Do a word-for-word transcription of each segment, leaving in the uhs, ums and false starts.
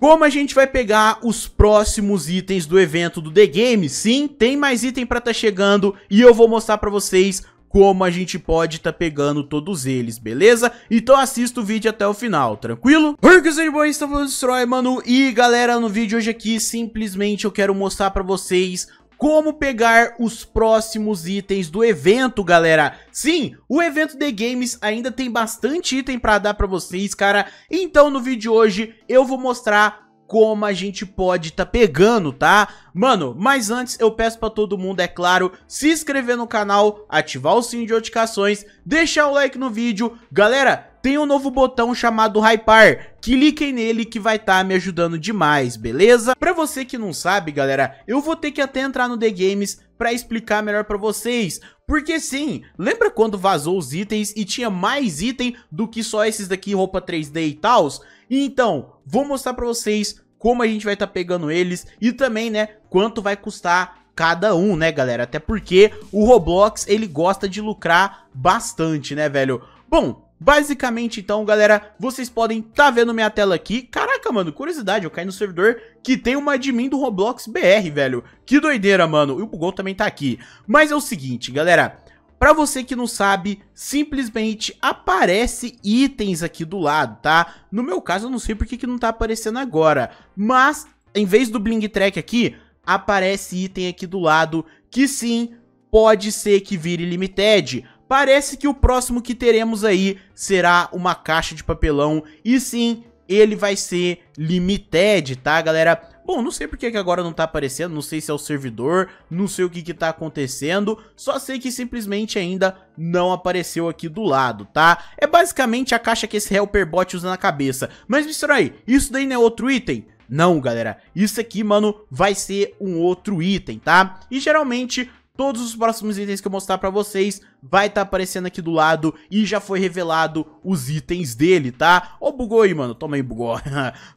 Como a gente vai pegar os próximos itens do evento do The Games? Sim, tem mais item pra tá chegando e eu vou mostrar pra vocês como a gente pode tá pegando todos eles, beleza? Então assista o vídeo até o final, tranquilo? Oi, que seja bom, estamos no Destroy, mano. E galera, no vídeo hoje aqui, simplesmente eu quero mostrar pra vocês como pegar os próximos itens do evento, galera. Sim, o evento The Games ainda tem bastante item pra dar pra vocês, cara. Então no vídeo de hoje eu vou mostrar como a gente pode tá pegando, tá? Mano, mas antes eu peço pra todo mundo, é claro, se inscrever no canal, ativar o sininho de notificações, deixar o like no vídeo. Galera, tem um novo botão chamado Hypar, cliquem nele que vai estar tá me ajudando demais, beleza? Pra você que não sabe, galera, eu vou ter que até entrar no The Games pra explicar melhor pra vocês. Porque sim, lembra quando vazou os itens e tinha mais item do que só esses daqui, roupa três D e tals? Então, vou mostrar pra vocês como a gente vai estar tá pegando eles e também, né, quanto vai custar cada um, né, galera? Até porque o Roblox, ele gosta de lucrar bastante, né, velho? Bom, basicamente, então, galera, vocês podem tá vendo minha tela aqui. Caraca, mano, curiosidade, eu caí no servidor que tem uma admin do Roblox B R, velho. Que doideira, mano. E o Google também tá aqui. Mas é o seguinte, galera, pra você que não sabe, simplesmente aparece itens aqui do lado, tá? No meu caso, eu não sei porque que não tá aparecendo agora, mas em vez do Bling Track aqui, aparece item aqui do lado, que sim, pode ser que vire limited. Parece que o próximo que teremos aí será uma caixa de papelão, e sim, ele vai ser limited, tá, galera? Bom, não sei porque que agora não tá aparecendo, não sei se é o servidor, não sei o que que tá acontecendo, só sei que simplesmente ainda não apareceu aqui do lado, tá? É basicamente a caixa que esse Helperbot usa na cabeça. Mas, mistura aí, isso daí não é outro item? Não, galera, isso aqui, mano, vai ser um outro item, tá? E geralmente todos os próximos itens que eu mostrar pra vocês vai estar tá aparecendo aqui do lado e já foi revelado os itens dele, tá? Ó, bugou aí, mano. Toma aí, bugou.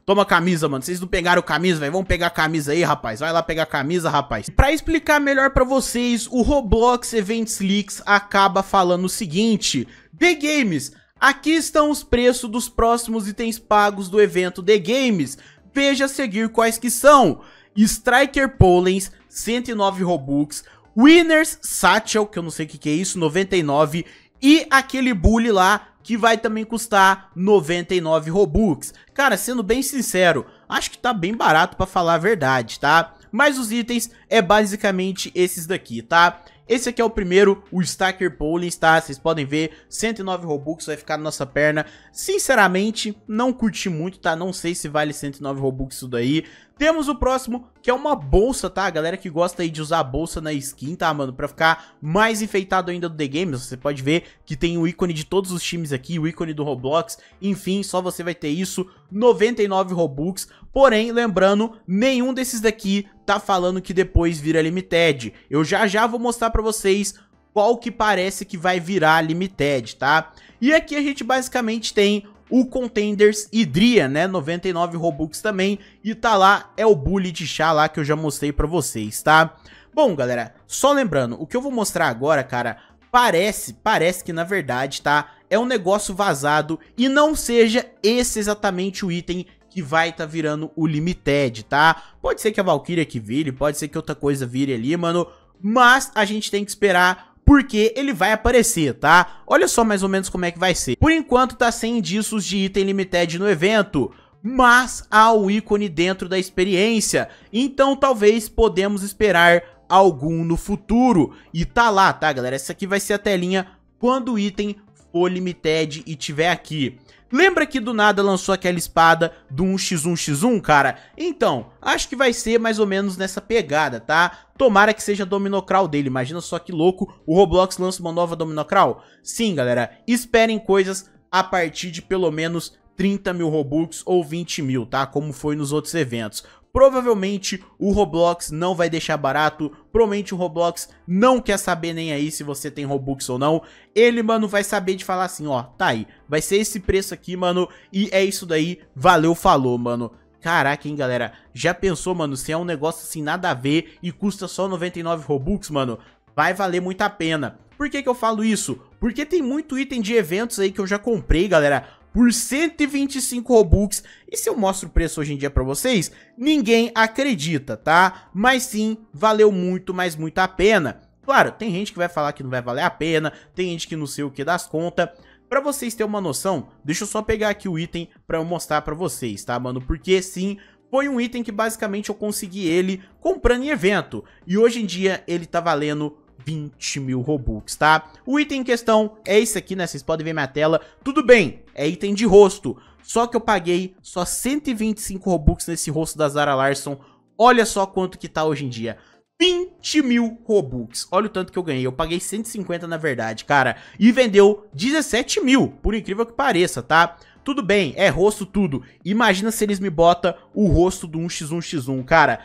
Toma camisa, mano. Vocês não pegaram camisa, velho. Vamos pegar camisa aí, rapaz. Vai lá pegar camisa, rapaz. Pra explicar melhor pra vocês, o Roblox Events Leaks acaba falando o seguinte: The Games, aqui estão os preços dos próximos itens pagos do evento The Games. Veja a seguir quais que são: Striker Pollens, cento e nove Robux, Winners Satchel, que eu não sei o que que é isso, noventa e nove, e aquele bully lá, que vai também custar noventa e nove Robux. Cara, sendo bem sincero, acho que tá bem barato pra falar a verdade, tá? Mas os itens é basicamente esses daqui, tá? Esse aqui é o primeiro, o Striker Pollens, tá? Vocês podem ver, cento e nove Robux vai ficar na nossa perna. Sinceramente, não curti muito, tá? Não sei se vale cento e nove Robux isso daí. Temos o próximo, que é uma bolsa, tá? A galera que gosta aí de usar a bolsa na skin, tá, mano? Pra ficar mais enfeitado ainda do The Games. Você pode ver que tem o ícone de todos os times aqui, o ícone do Roblox. Enfim, só você vai ter isso, noventa e nove Robux. Porém, lembrando, nenhum desses daqui tá falando que depois vira limited. Eu já já vou mostrar pra vocês qual que parece que vai virar limited, tá? E aqui a gente basicamente tem o Contender's Hydria, né, noventa e nove Robux também, e tá lá, é o bully de chá lá que eu já mostrei pra vocês, tá? Bom, galera, só lembrando, o que eu vou mostrar agora, cara, parece, parece que na verdade, tá, é um negócio vazado, e não seja esse exatamente o item que vai tá virando o limited, tá? Pode ser que a Valkyrie que vire, pode ser que outra coisa vire ali, mano, mas a gente tem que esperar, porque ele vai aparecer, tá? Olha só mais ou menos como é que vai ser. Por enquanto tá sem indícios de item limited no evento, mas há o ícone dentro da experiência, então talvez podemos esperar algum no futuro. E tá lá, tá, galera? Essa aqui vai ser a telinha quando o item for limited e tiver aqui. Lembra que do nada lançou aquela espada do um contra um contra um, cara? Então, acho que vai ser mais ou menos nessa pegada, tá? Tomara que seja a Dominocrawl dele. Imagina só que louco, o Roblox lança uma nova Dominocrawl. Sim, galera, esperem coisas a partir de pelo menos trinta mil Robux ou vinte mil, tá? Como foi nos outros eventos. Provavelmente o Roblox não vai deixar barato, provavelmente o Roblox não quer saber nem aí se você tem Robux ou não. Ele, mano, vai saber de falar assim, ó, tá aí, vai ser esse preço aqui, mano, e é isso daí, valeu, falou, mano. Caraca, hein, galera, já pensou, mano, se é um negócio assim nada a ver e custa só noventa e nove Robux, mano, vai valer muito a pena. Por que que eu falo isso? Porque tem muito item de eventos aí que eu já comprei, galera, por cento e vinte e cinco Robux. E se eu mostro o preço hoje em dia pra vocês, ninguém acredita, tá? Mas sim, valeu muito, mas muito a pena. Claro, tem gente que vai falar que não vai valer a pena, tem gente que não sei o que das contas. Pra vocês terem uma noção, deixa eu só pegar aqui o item pra eu mostrar pra vocês, tá, mano? Porque sim, foi um item que basicamente eu consegui ele comprando em evento. E hoje em dia ele tá valendo vinte mil Robux, tá? O item em questão é esse aqui, né? Vocês podem ver minha tela. Tudo bem, é item de rosto. Só que eu paguei só cento e vinte e cinco Robux nesse rosto da Zara Larsson. Olha só quanto que tá hoje em dia. vinte mil Robux. Olha o tanto que eu ganhei. Eu paguei cento e cinquenta na verdade, cara. E vendeu dezessete mil, por incrível que pareça, tá? Tudo bem, é rosto tudo. Imagina se eles me botam o rosto do um por um por um, cara.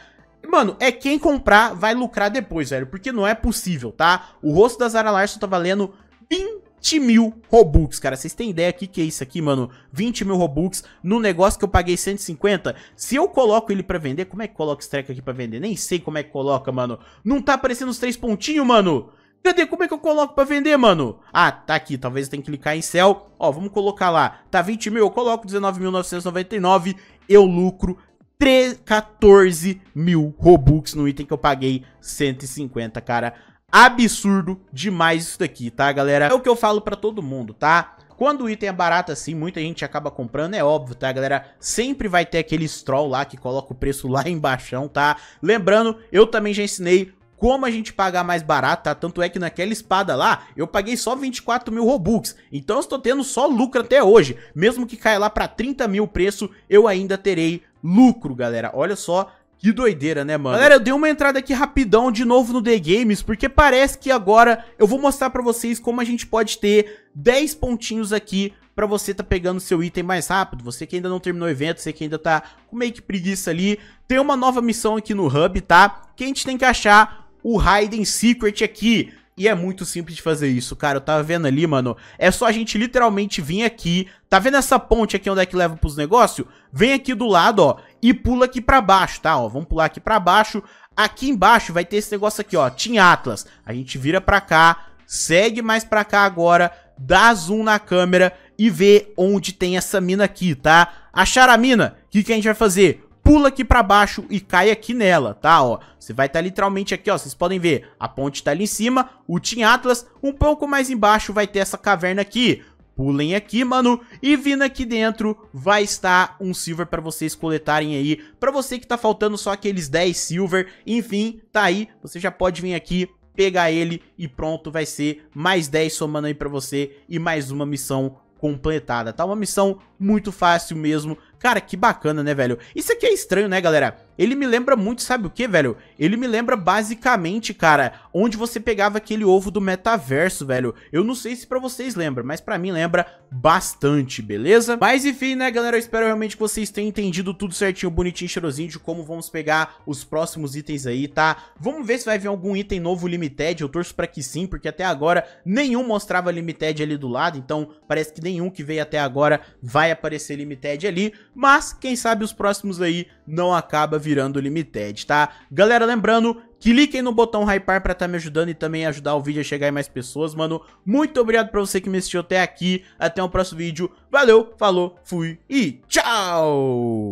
Mano, é quem comprar vai lucrar depois, velho, porque não é possível, tá? O rosto da Zara Larsson tá valendo vinte mil Robux, cara. Vocês têm ideia aqui que é isso aqui, mano? vinte mil Robux no negócio que eu paguei cento e cinquenta. Se eu coloco ele pra vender, como é que coloca esse treco aqui pra vender? Nem sei como é que coloca, mano. Não tá aparecendo os três pontinhos, mano? Cadê? Como é que eu coloco pra vender, mano? Ah, tá aqui. Talvez eu tenha que clicar em sell. Ó, vamos colocar lá. Tá vinte mil, eu coloco dezenove mil novecentos e noventa e nove. Eu lucro quatorze mil Robux no item que eu paguei cento e cinquenta, cara. Absurdo demais isso daqui, tá, galera? É o que eu falo pra todo mundo, tá? Quando o item é barato assim, muita gente acaba comprando, é óbvio, tá, galera? Sempre vai ter aquele troll lá que coloca o preço lá embaixo, tá? Lembrando, eu também já ensinei como a gente pagar mais barato, tá? Tanto é que naquela espada lá, eu paguei só vinte e quatro mil Robux. Então eu estou tendo só lucro até hoje. Mesmo que caia lá pra trinta mil o preço, eu ainda terei lucro, galera. Olha só que doideira, né, mano? Galera, eu dei uma entrada aqui rapidão de novo no The Games, porque parece que agora eu vou mostrar pra vocês como a gente pode ter dez pontinhos aqui pra você tá pegando seu item mais rápido. Você que ainda não terminou o evento, você que ainda tá com meio que preguiça ali. Tem uma nova missão aqui no Hub, tá? Que a gente tem que achar o Hidden Secret aqui. E é muito simples de fazer isso, cara. Eu tava vendo ali, mano. É só a gente literalmente vir aqui. Tá vendo essa ponte aqui onde é que leva pros negócios? Vem aqui do lado, ó. E pula aqui pra baixo, tá? Ó, vamos pular aqui pra baixo. Aqui embaixo vai ter esse negócio aqui, ó. Team Atlas. A gente vira pra cá. Segue mais pra cá agora. Dá zoom na câmera. E vê onde tem essa mina aqui, tá? Achar a mina. O que que a gente vai fazer? Pula aqui pra baixo e cai aqui nela, tá, ó. Você vai estar tá literalmente aqui, ó, vocês podem ver. A ponte tá ali em cima, o Team Atlas, um pouco mais embaixo vai ter essa caverna aqui. Pulem aqui, mano, e vindo aqui dentro vai estar um silver pra vocês coletarem aí. Pra você que tá faltando só aqueles dez silver, enfim, tá aí. Você já pode vir aqui, pegar ele e pronto, vai ser mais dez somando aí pra você e mais uma missão completada, tá? Uma missão muito fácil mesmo. Cara, que bacana, né, velho? Isso aqui é estranho, né, galera? Ele me lembra muito, sabe o que, velho? Ele me lembra basicamente, cara, onde você pegava aquele ovo do metaverso, velho. Eu não sei se pra vocês lembra, mas pra mim lembra bastante, beleza? Mas enfim, né, galera? Eu espero realmente que vocês tenham entendido tudo certinho, bonitinho, cheirosinho de como vamos pegar os próximos itens aí, tá? Vamos ver se vai vir algum item novo Limited. Eu torço pra que sim, porque até agora nenhum mostrava Limited ali do lado. Então, parece que nenhum que veio até agora vai aparecer Limited ali. Mas, quem sabe os próximos aí não acaba virando Limited, tá? Galera, lembrando, cliquem no botão Hypar pra tá me ajudando e também ajudar o vídeo a chegar em mais pessoas, mano. Muito obrigado pra você que me assistiu até aqui. Até o próximo vídeo. Valeu, falou, fui e tchau!